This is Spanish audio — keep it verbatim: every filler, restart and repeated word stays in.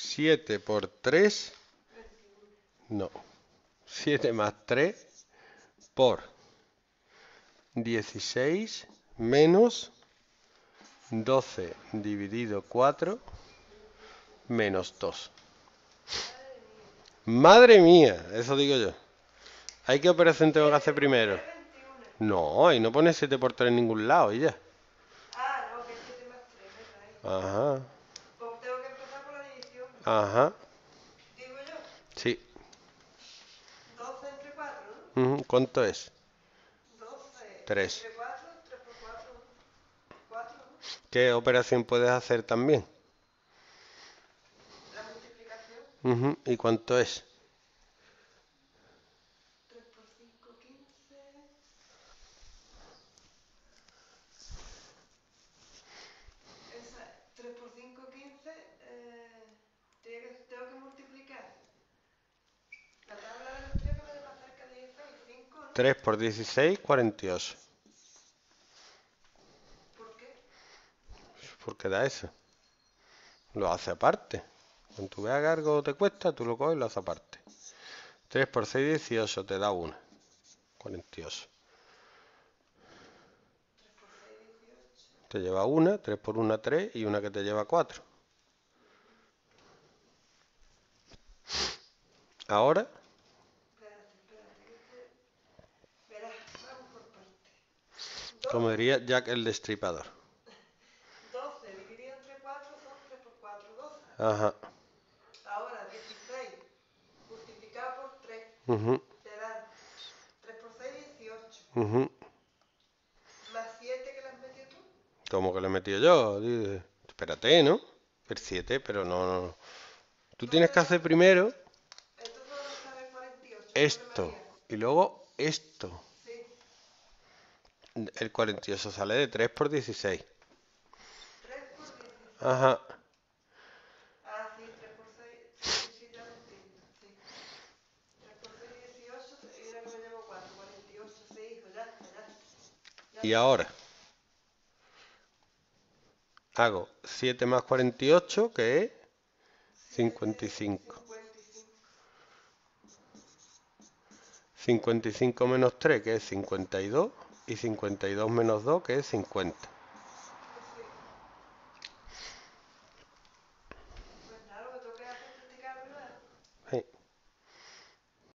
siete por tres, no, siete más tres por dieciséis menos doce dividido cuatro menos dos. Madre mía, eso digo yo. ¿Hay qué operación tengo que hacer primero? No, y no pone siete por tres en ningún lado y ya. Ah, no, que es siete más tres, ¿verdad? Ajá. Pues tengo que empezar por la división, ¿no? Ajá. ¿Digo yo? Sí. doce entre cuatro, ¿no? Uh-huh. ¿Cuánto es? doce. tres. Entre cuatro, tres por cuatro. cuatro, ¿no? ¿Qué operación puedes hacer también? La multiplicación. Uh-huh. ¿Y cuánto es? tres por dieciséis, cuarenta y ocho. ¿Por qué? Porque da eso. Lo hace aparte. Cuando tú veas que algo te cuesta, tú lo coges y lo haces aparte. tres por seis, dieciocho, te da uno. cuarenta y ocho. Te lleva una, tres por una, tres y una que te lleva cuatro. Ahora... como diría Jack el Destripador. doce dividido entre cuatro son tres por cuatro, doce. Ajá. Ahora dieciséis multiplicado por tres. Uh-huh. Te dan tres por seis, dieciocho. Uh-huh. Más siete que le has metido tú. ¿Cómo que le he metido yo? Dice, espérate, ¿no? El siete, pero no, no. Tú entonces, tienes que hacer primero esto, cuarenta y ocho, esto y luego esto. El cuarenta y ocho sale de tres por dieciséis. ¿tres por dieciséis? Ajá. Ah, sí, tres por seis. Sí, ya lo entiendo. Sí. tres por seis, dieciocho. Y ahora me llevo cuatro. cuarenta y ocho, sí, ya, ya, ya. Y ahora hago siete más cuarenta y ocho, que es cincuenta y cinco. cincuenta y cinco menos tres, que es cincuenta y dos. Y cincuenta y dos menos dos, que es cincuenta.